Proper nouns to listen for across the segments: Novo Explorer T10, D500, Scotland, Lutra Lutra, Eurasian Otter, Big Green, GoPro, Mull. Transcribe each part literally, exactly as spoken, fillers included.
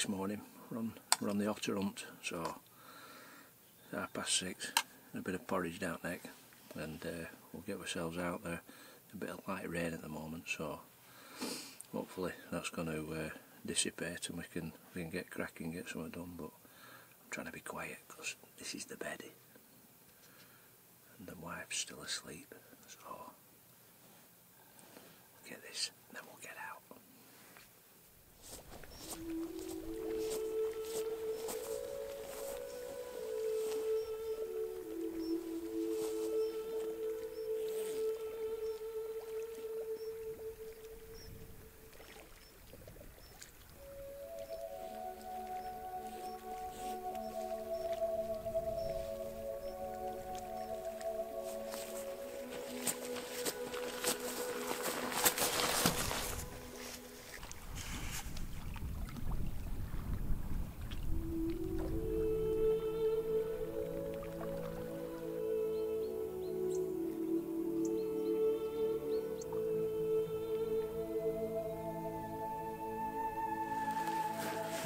this morning. We're on, we're on the otter hunt, so it's half past six, a bit of porridge down neck, and uh, we'll get ourselves out there. A bit of light rain at the moment, so hopefully that's going to uh, dissipate and we can we can get cracking, get something done. But I'm trying to be quiet because this is the beddie, and the wife's still asleep, so we'll get this and then we'll get out.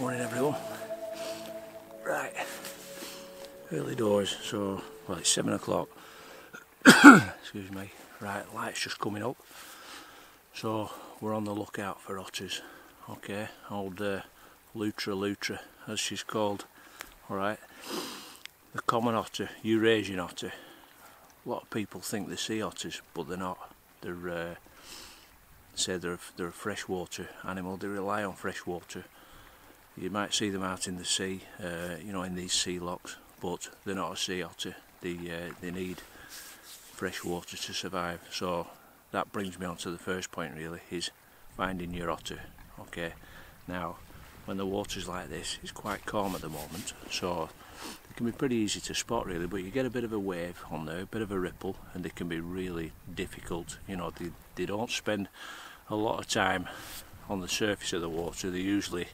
Morning everyone. Right, early doors, so well, it's seven o'clock. Excuse me. Right, light's just coming up, so we're on the lookout for otters. Okay, old uh, Lutra Lutra, as she's called. All right, the common otter, Eurasian otter. A lot of people think they see otters, but they're not. They're uh, say they're they're a freshwater animal. They rely on freshwater. You might see them out in the sea, uh, you know, in these sea locks, but they're not a sea otter. They uh, they need fresh water to survive. So that brings me on to the first point, really, is finding your otter. Okay. Now, when the water's like this, it's quite calm at the moment, so it can be pretty easy to spot, really. But you get a bit of a wave on there, a bit of a ripple, and they can be really difficult. You know, they they don't spend a lot of time on the surface of the water. They usually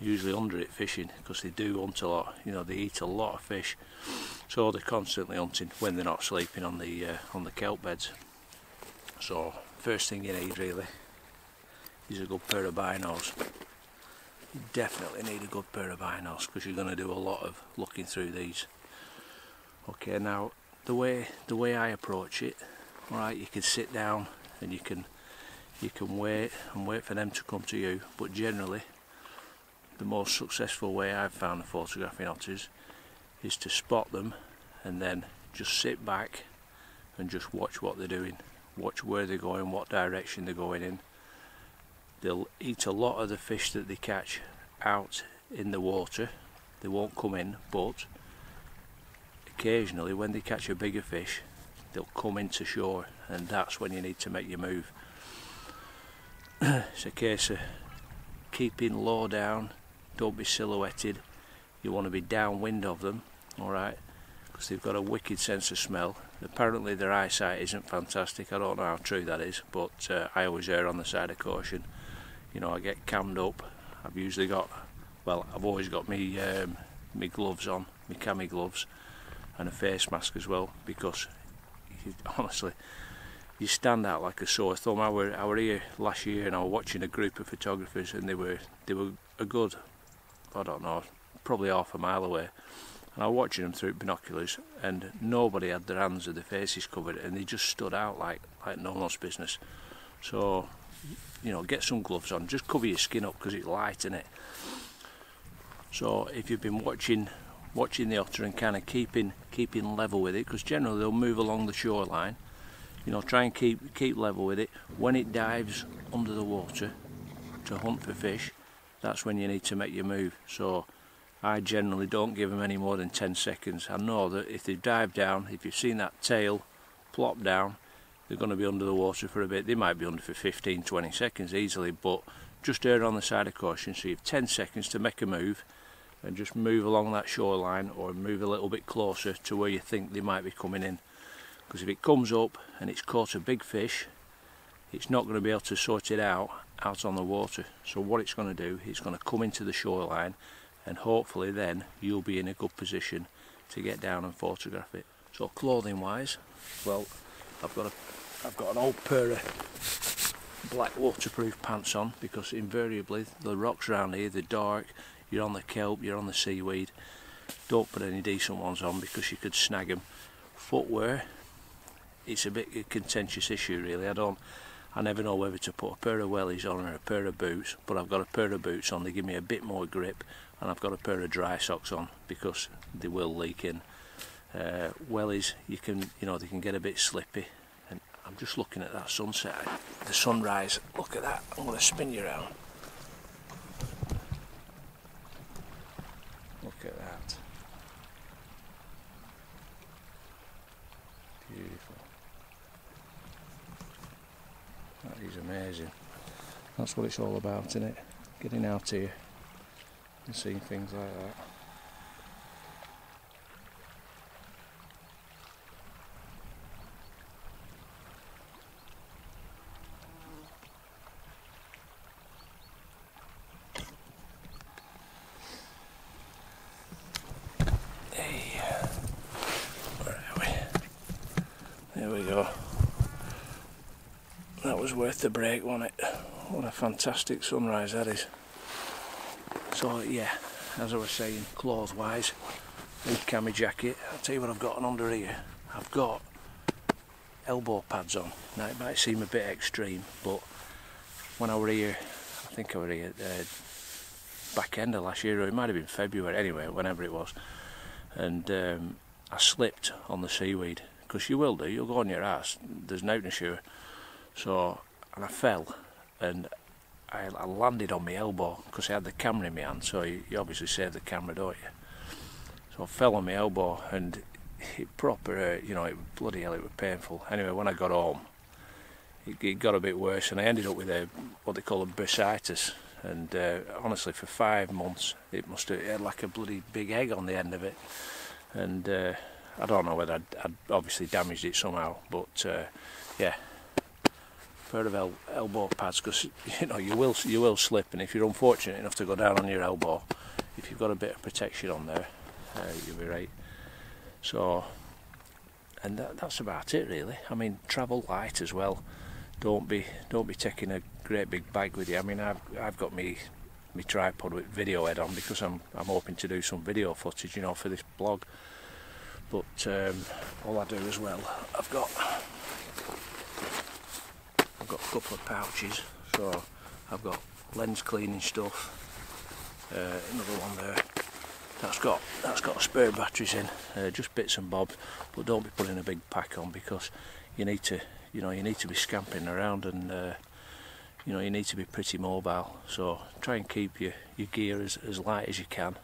usually under it fishing, because they do hunt a lot. You know, they eat a lot of fish, so they're constantly hunting when they're not sleeping on the uh, on the kelp beds. So first thing you need really is a good pair of binos. You definitely need a good pair of binos, because you're going to do a lot of looking through these. Okay, now the way the way I approach it, all right, you can sit down and you can you can wait and wait for them to come to you, but generally the most successful way I've found of photographing otters is to spot them and then just sit back and just watch what they're doing, watch where they're going, what direction they're going in. They'll eat a lot of the fish that they catch out in the water. They won't come in, but occasionally when they catch a bigger fish, they'll come into shore, and that's when you need to make your move. It's a case of keeping low down. Don't be silhouetted. You want to be downwind of them, all right, because they've got a wicked sense of smell. Apparently their eyesight isn't fantastic. I don't know how true that is, but uh, I always err on the side of caution. You know, I get cammed up. I've usually got, well, I've always got me um, me gloves on, me cami gloves, and a face mask as well, because you, honestly, you stand out like a sore thumb. I were I were here last year and I was watching a group of photographers, and they were they were a good, I don't know, probably half a mile away, and I was watching them through binoculars, and nobody had their hands or their faces covered, and they just stood out like like no one's business. So, you know, get some gloves on. Just cover your skin up, because it's light, isn't it? So if you've been watching watching the otter and kind of keeping keeping level with it, because generally they'll move along the shoreline. You know, try and keep keep level with it. When it dives under the water to hunt for fish, that's when you need to make your move. So I generally don't give them any more than ten seconds. I know that if they dive down, if you've seen that tail plop down, they're going to be under the water for a bit. They might be under for fifteen, twenty seconds easily, but just err on the side of caution. So you have ten seconds to make a move, and just move along that shoreline, or move a little bit closer to where you think they might be coming in. Because if it comes up and it's caught a big fish, it's not going to be able to sort it out out on the water. So what it's going to do, it's going to come into the shoreline, and hopefully then you'll be in a good position to get down and photograph it. So clothing wise, well, I've got a, I've got an old pair of black waterproof pants on, because invariably the rocks around here, they're dark. you're on the kelp, you're on the seaweed. Don't put any decent ones on because you could snag them. Footwear, it's a bit a contentious issue really. I don't, I never know whether to put a pair of wellies on or a pair of boots, but I've got a pair of boots on, they give me a bit more grip, and I've got a pair of dry socks on because they will leak in. Uh, wellies, you can, you know, they can get a bit slippy. And I'm just looking at that sunset, the sunrise. Look at that. I'm going to spin you around. Look at that. Beautiful. That is amazing. That's what it's all about, isn't it? Getting out here and seeing things like that. Worth the break, wasn't it? What a fantastic sunrise that is. So yeah, as I was saying, clothes wise, big cami jacket. I'll tell you what I've got on under here. I've got elbow pads on. Now it might seem a bit extreme, but when I were here, I think I were here uh, back end of last year, or it might have been February, anyway, whenever it was, and um, I slipped on the seaweed, because you will do, you'll go on your ass, there's nothing to show. So, and I fell and I, I landed on my elbow because I had the camera in my hand, so you, you obviously save the camera, don't you? So I fell on my elbow and it proper, you know, it bloody hell, it was painful. Anyway, when I got home, it, it got a bit worse and I ended up with a, what they call a bursitis. And uh, honestly, for five months, it must have, it had like a bloody big egg on the end of it. And uh, I don't know whether I'd, I'd obviously damaged it somehow, but uh, yeah. Pair of el elbow pads, because you know you will you will slip, and if you're unfortunate enough to go down on your elbow, if you've got a bit of protection on there, uh, you'll be right. So, and that, that's about it really. I mean, travel light as well. Don't be don't be taking a great big bag with you. I mean, I've I've got me my tripod with video head on because I'm I'm hoping to do some video footage, you know, for this blog. But um, all I do as well, I've got. I've got a couple of pouches, so I've got lens cleaning stuff, uh, another one there, that's got that's got spare batteries in, uh, just bits and bobs, but don't be putting a big pack on because you need to, you know, you need to be scampering around and uh, you know, you need to be pretty mobile, so try and keep your, your gear as, as light as you can,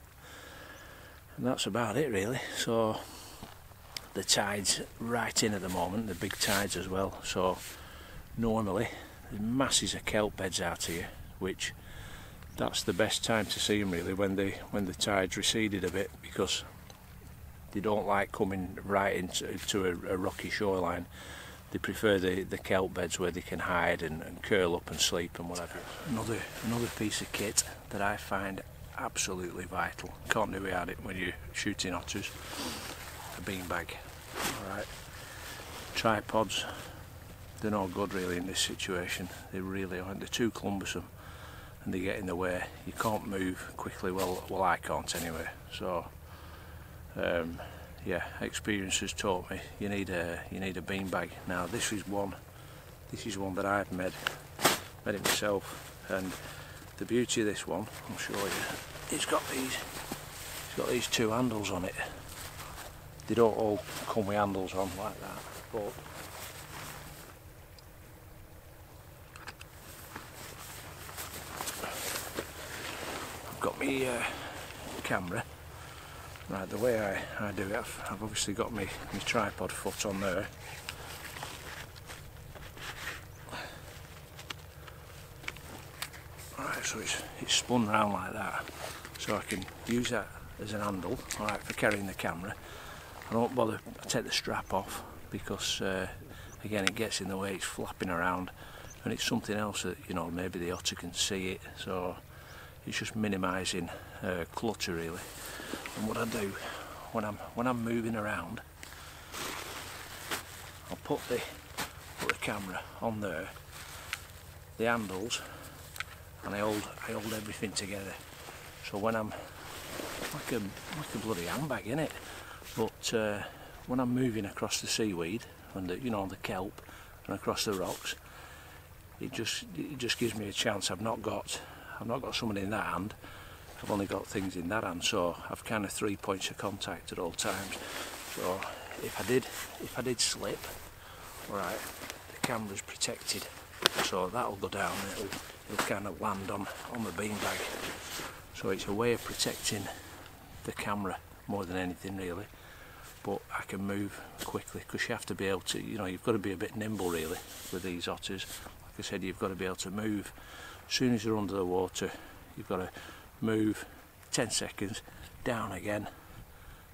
and that's about it really. So the tide's right in at the moment, the big tides as well, so normally there's masses of kelp beds out here, which that's the best time to see them really, when they when the tide's receded a bit, because they don't like coming right into, into a, a rocky shoreline. They prefer the, the kelp beds where they can hide and, and curl up and sleep and whatever. Another another piece of kit that I find absolutely vital, can't do without it when you're shooting otters, a beanbag. Alright, tripods. They're no good really in this situation, they really aren't, they're too cumbersome and they get in the way, you can't move quickly, well, well I can't anyway, so um, yeah, experience has taught me you need a you need a beanbag. Now this is one this is one that I've made, made it myself, and the beauty of this one, I'll show you, it's got these it's got these two handles on it. They don't all come with handles on like that, but got me uh, camera. Right, the way I, I do it, I've, I've obviously got my tripod foot on there. Right, so it's, it's spun round like that, so I can use that as an handle, right, for carrying the camera. I don't bother, I take the strap off because uh, again it gets in the way, it's flapping around and it's something else that, you know, maybe the otter can see it, so it's just minimising uh, clutter really. And what I do when I'm when I'm moving around, I'll put the put the camera on there, the handles, and I hold I hold everything together. So when I'm like a like a bloody handbag in it, but uh, when I'm moving across the seaweed and the, you know, the kelp and across the rocks, it just it just gives me a chance. I've not got I've not got someone in that hand. I've only got things in that hand, so I've kind of three points of contact at all times. So if I did if I did slip, right, the camera's protected, so that'll go down. It'll it'll kind of land on on the beanbag. So it's a way of protecting the camera more than anything really. But I can move quickly because you have to be able to, you know, you've got to be a bit nimble really with these otters. Like I said, you've got to be able to move. As soon as you're under the water, you've got to move ten seconds, down again,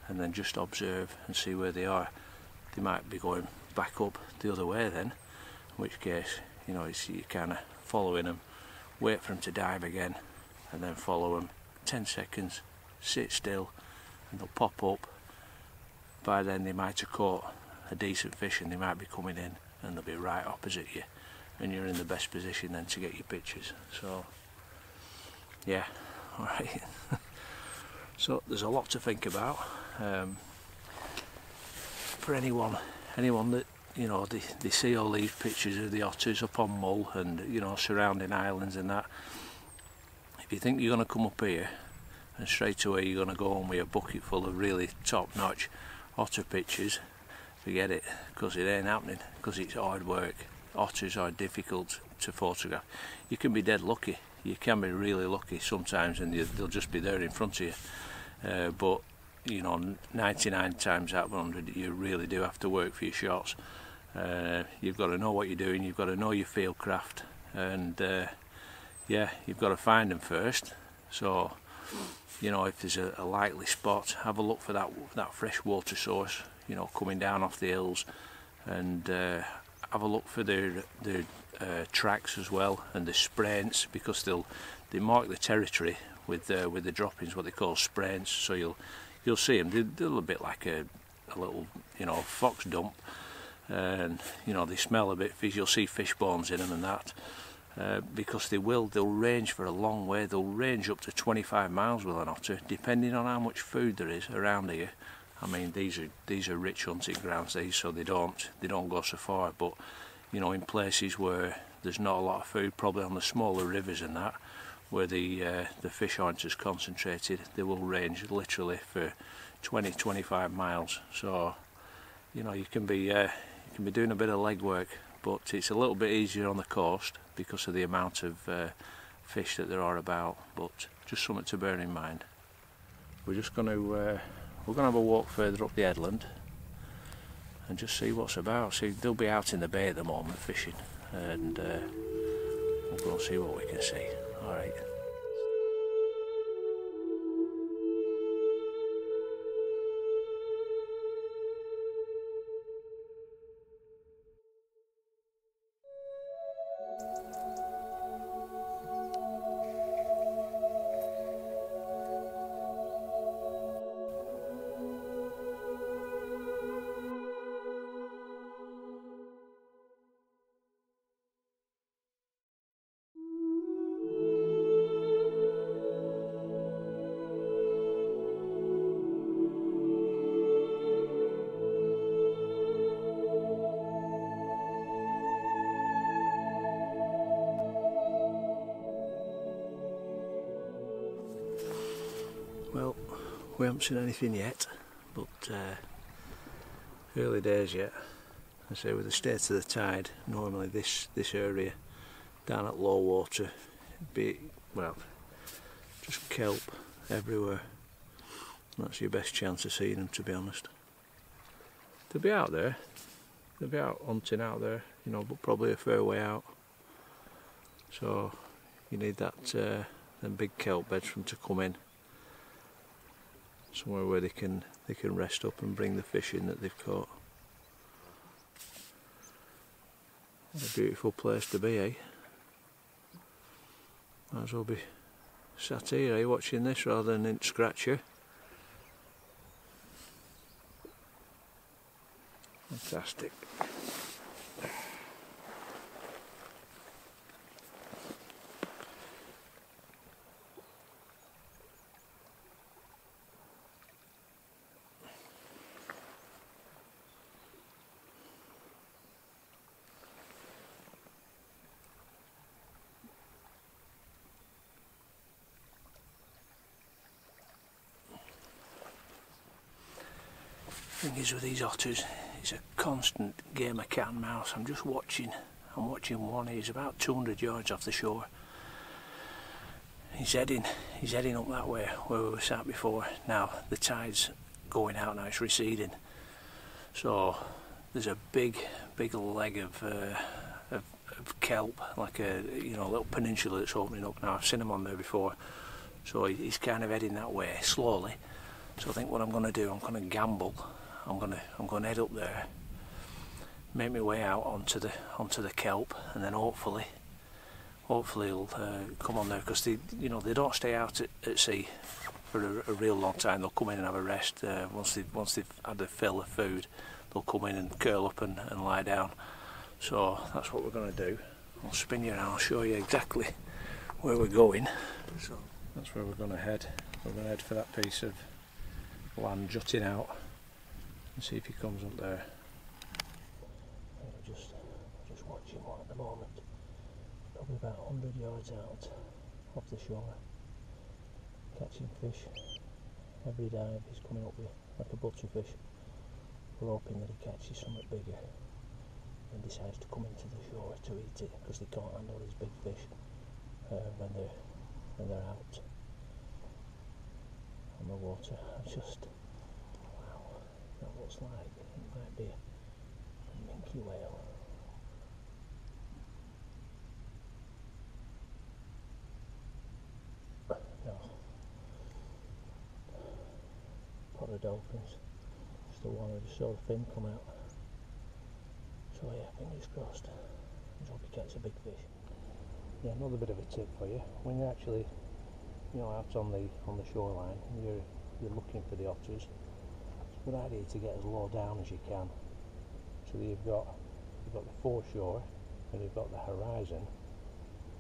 and then just observe and see where they are. They might be going back up the other way then, in which case, you know, it's, you're kind of following them, wait for them to dive again, and then follow them, ten seconds, sit still, and they'll pop up. By then they might have caught a decent fish and they might be coming in and they'll be right opposite you, and you're in the best position then to get your pictures. So yeah, alright. So there's a lot to think about. Um, for anyone anyone that, you know, they, they see all these pictures of the otters up on Mull and, you know, surrounding islands and that, if you think you're going to come up here and straight away you're going to go home with a bucket full of really top-notch otter pictures, forget it, because it ain't happening, because it's hard work. Otters are difficult to photograph. You can be dead lucky, you can be really lucky sometimes and you, they'll just be there in front of you, uh, but you know, ninety-nine times out of a hundred you really do have to work for your shots. Uh, you've got to know what you're doing, you've got to know your field craft, and uh, yeah, you've got to find them first. So you know, if there's a, a likely spot, have a look for that that fresh water source, you know, coming down off the hills, and uh, have a look for their their uh, tracks as well, and the spraints, because they'll they mark the territory with uh, with the droppings, what they call spraints. So you'll you'll see them. They're, they're a little bit like a, a little, you know, fox dump, and you know, they smell a bit fishy. You'll see fish bones in them and that. Uh, because they will, they'll range for a long way, they'll range up to twenty-five miles with an otter, depending on how much food there is around here. I mean, these are these are rich hunting grounds, these, so they don't they don't go so far. But you know, in places where there's not a lot of food, probably on the smaller rivers and that, where the uh, the fish aren't as concentrated, they will range literally for twenty, twenty-five miles. So you know, you can be uh, you can be doing a bit of legwork, but it's a little bit easier on the coast because of the amount of uh, fish that there are about, but just something to bear in mind. We're just going to uh, we're going to have a walk further up the headland and just see what's about. See, they'll be out in the bay at the moment fishing, and uh, we'll go and see what we can see. All right. Well, we haven't seen anything yet, but uh, early days yet. I say, with the state of the tide, normally this this area down at low water, it'd be, well, just kelp everywhere. That's your best chance of seeing them, to be honest. They'll be out there, they'll be out hunting out there, you know, but probably a fair way out. So you need that uh, them big kelp beds for them to come in. Somewhere where they can they can rest up and bring the fish in that they've caught. What a beautiful place to be, eh? Might as well be sat here, eh, watching this rather than in Scratcher. Fantastic. thing is with these otters, it's a constant game of cat and mouse. I'm just watching, I'm watching one, he's about two hundred yards off the shore. He's heading, he's heading up that way where we were sat before. Now the tide's going out now, it's receding. So there's a big, big leg of, uh, of, of kelp, like a you know little peninsula that's opening up now. I've seen him on there before. So he's kind of heading that way slowly. So I think what I'm going to do, I'm going to gamble. I'm going to, I'm going to head up there, make my way out onto the, onto the kelp, and then hopefully, hopefully he'll uh, come on there, because they, you know, they don't stay out at, at sea for a, a real long time. They'll come in and have a rest. Uh, once they, once they've had a fill of food, they'll come in and curl up and, and lie down. So that's what we're going to do. I'll spin you around. I'll show you exactly where we're going. So that's where we're going to head. We're going to head for that piece of land jutting out, and see if he comes up there. Just, just watching one at the moment, probably about a hundred yards out off the shore, catching fish. Every dive he's coming up with like a butcherfish. We're hoping that he catches something bigger and decides to come into the shore to eat it, because they can't handle these big fish uh, when they're when they're out on the water. I just, wow, that looks like it might be a minke whale. No, pot of dolphins. It's the one who just saw the fin come out. So yeah, fingers crossed. I hope he gets a big fish. Yeah, another bit of a tip for you. When you're actually, you know, out on the on the shoreline, you're you're looking for the otters, it's a good idea to get as low down as you can. So that you've got you've got the foreshore and you've got the horizon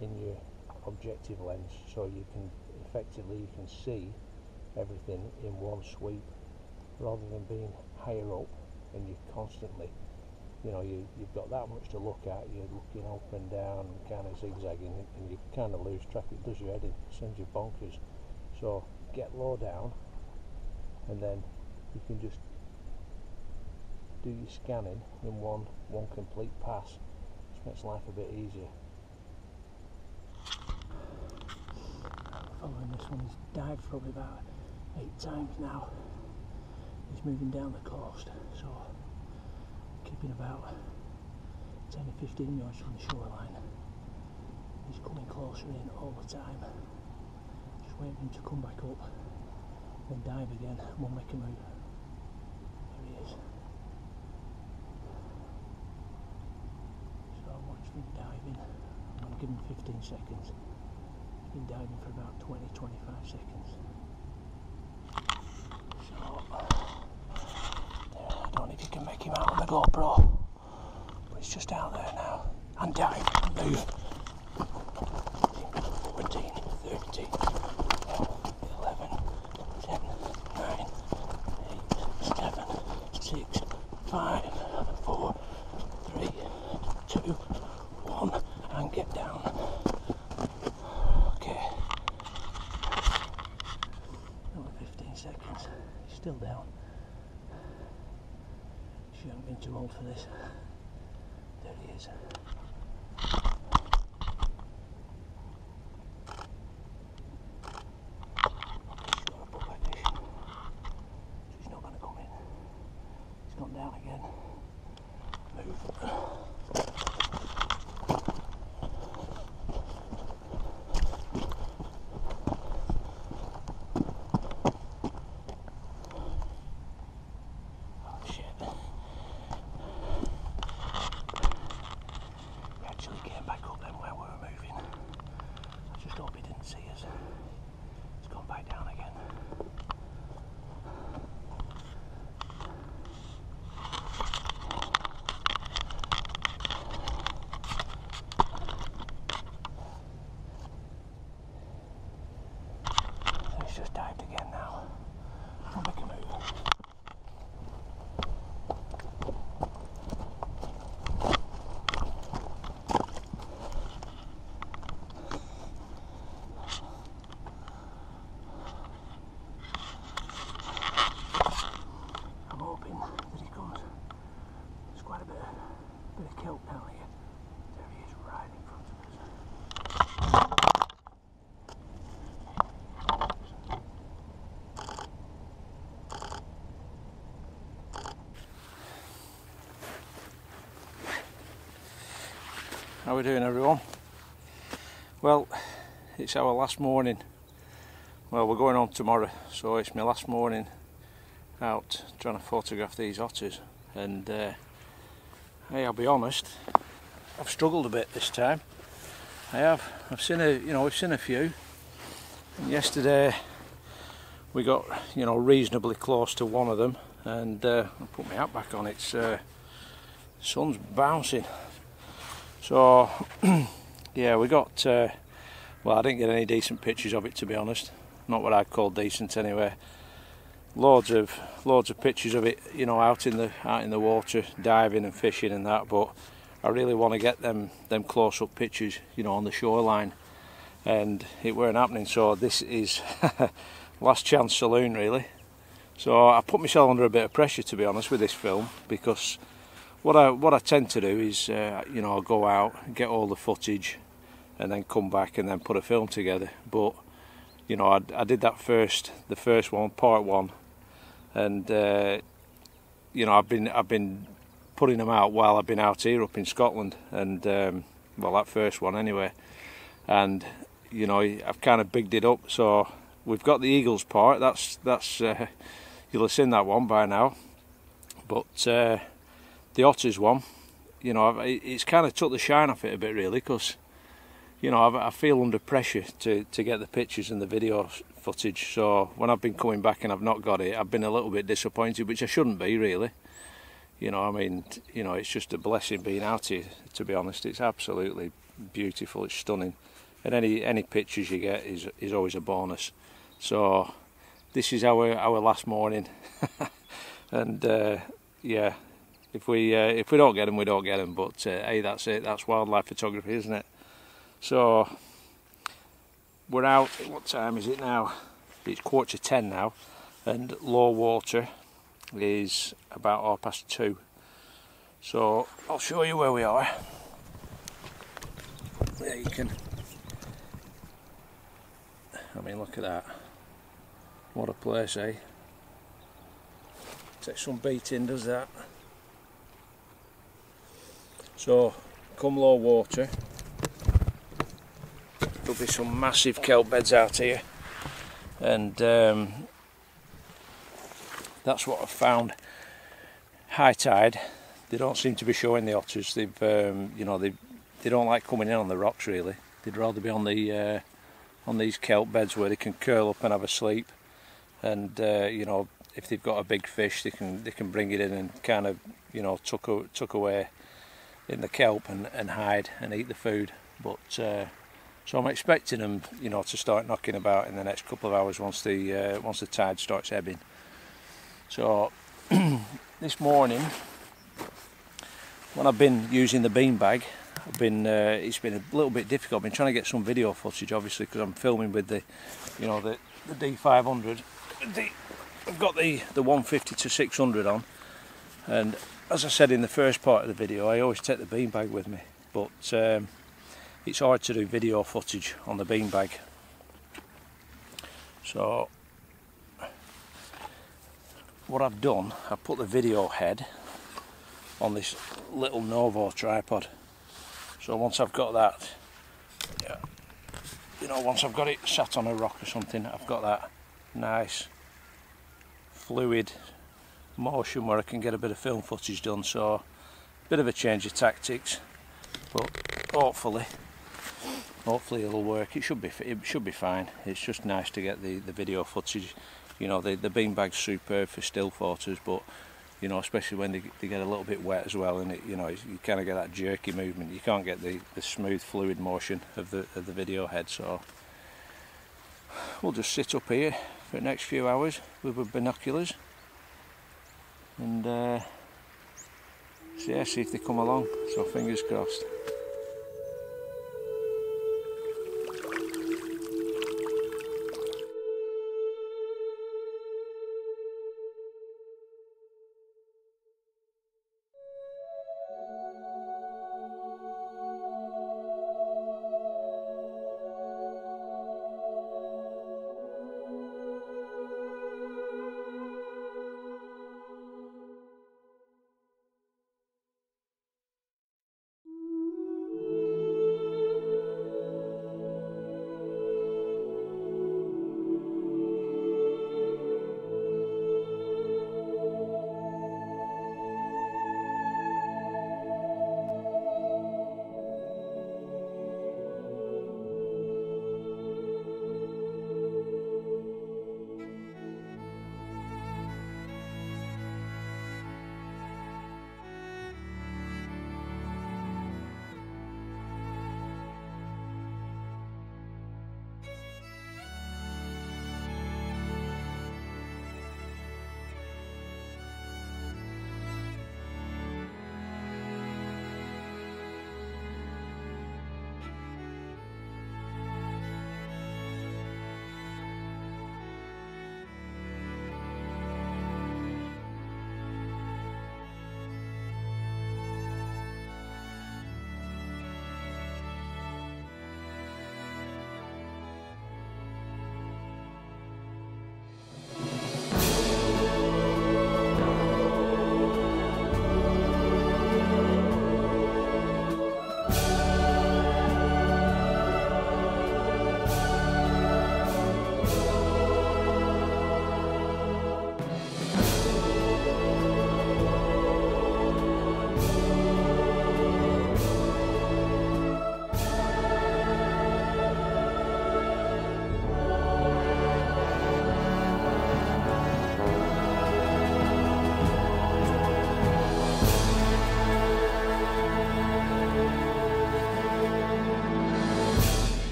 in your objective lens, so you can effectively you can see everything in one sweep, rather than being higher up and you're constantly, you know, you you've got that much to look at. You're looking up and down and kind of zigzagging, and you kind of lose track. It does your head in, sends you bonkers. So get low down, and then you can just do your scanning in one one complete pass, which makes life a bit easier. Following this one, he's dived probably about eight times now. He's moving down the coast, so keeping about ten or fifteen yards from the shoreline. He's coming closer in all the time. Just waiting for him to come back up, then dive again, and we'll make a move. There he is. Been diving. I'm going to give him fifteen seconds. He's been diving for about twenty to twenty-five seconds. So, there, I don't know if you can make him out on the GoPro, but he's just out there now. And dive, and move. fourteen, thirteen, eleven, ten, nine, eight, seven, five, four, three, two, one, and get down. Okay. Another fifteen seconds. He's still down. She hasn't been too old for this. There he is. She's not going to come in. He's gone down again. Move. How we doing, everyone? Well, it's our last morning. Well, we're going home tomorrow, so it's my last morning out trying to photograph these otters. And uh, hey, I'll be honest, I've struggled a bit this time. I have. I've seen a, you know, we've seen a few. And yesterday, we got, you know, reasonably close to one of them, and uh, I put my hat back on. It's uh, the sun's bouncing. So, yeah, we got, uh, well, I didn't get any decent pictures of it, to be honest. Not what I'd call decent, anyway. Loads of, loads of pictures of it, you know, out in the, out in the water, diving and fishing and that. But I really want to get them, them close-up pictures, you know, on the shoreline. And it weren't happening, so this is last chance saloon, really. So I put myself under a bit of pressure, to be honest, with this film, because What I, what I tend to do is, uh, you know, I'll go out, get all the footage, and then come back and then put a film together. But, you know, I, I did that first, the first one, part one, and, uh, you know, I've been, I've been putting them out while I've been out here up in Scotland, and, um, well, that first one anyway. And, you know, I've kind of bigged it up, so we've got the Eagles part, that's, that's uh, you'll have seen that one by now, but... Uh, the otters one, you know, it's kind of took the shine off it a bit, really, because, you know, I've, I feel under pressure to, to get the pictures and the video footage. So when I've been coming back and I've not got it, I've been a little bit disappointed, which I shouldn't be, really. You know, I mean, you know, it's just a blessing being out here, to be honest. It's absolutely beautiful, it's stunning. And any, any pictures you get is, is always a bonus. So this is our, our last morning. And, uh, yeah. If we uh, if we don't get them, we don't get them. But uh, hey, that's it. That's wildlife photography, isn't it? So we're out. What time is it now? It's quarter to ten now, and low water is about half past two. So I'll show you where we are. There you can. I mean, look at that. What a place, eh? Takes some beating, does that? So, come low water, there'll be some massive kelp beds out here, and um, that's what I've found. High tide, they don't seem to be showing the otters. They've, um, you know, they they don't like coming in on the rocks, really. They'd rather be on the uh, on these kelp beds where they can curl up and have a sleep, and uh, you know, if they've got a big fish, they can they can bring it in and kind of, you know, tuck tuck away in the kelp and, and hide and eat the food. But uh, so I'm expecting them, you know, to start knocking about in the next couple of hours once the uh, once the tide starts ebbing. So this morning, when I've been using the beanbag, I've been uh, it's been a little bit difficult. I've been trying to get some video footage, obviously, because I'm filming with the, you know, the, the D five hundred. The, I've got the the one fifty to six hundred on, and as I said in the first part of the video, I always take the beanbag with me, but um, it's hard to do video footage on the beanbag. So what I've done, I've put the video head on this little Novo tripod. So once I've got that, yeah, you know, once I've got it sat on a rock or something, I've got that nice fluid motion where I can get a bit of film footage done. So a bit of a change of tactics, but hopefully hopefully it'll work. It should be, it should be fine. It's just nice to get the the video footage. You know, the, the beanbag's superb for still photos, but you know, especially when they, they get a little bit wet as well, and it, you know, you kind of get that jerky movement. You can't get the, the smooth fluid motion of the of the video head. So we'll just sit up here for the next few hours with our binoculars and uh, so yeah, see if they come along. So fingers crossed.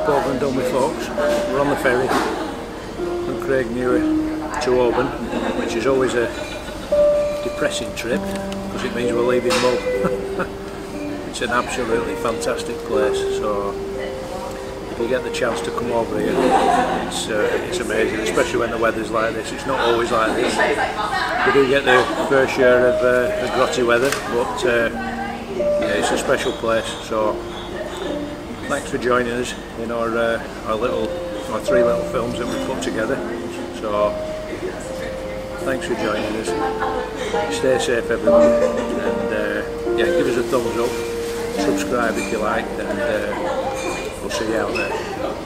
back over and done with, folks. We're on the ferry from Craig Newy to Auburn, which is always a depressing trip because it means we're leaving Mull. It's an absolutely fantastic place, so if you get the chance to come over here, it's, uh, it's amazing, especially when the weather's like this. It's not always like this. We do get the fair share of uh, the grotty weather, but uh, yeah, it's a special place. So thanks for joining us in our uh, our little our three little films that we put together. So thanks for joining us. Stay safe, everyone, and uh, yeah, give us a thumbs up. Subscribe if you like, and uh, we'll see you out there.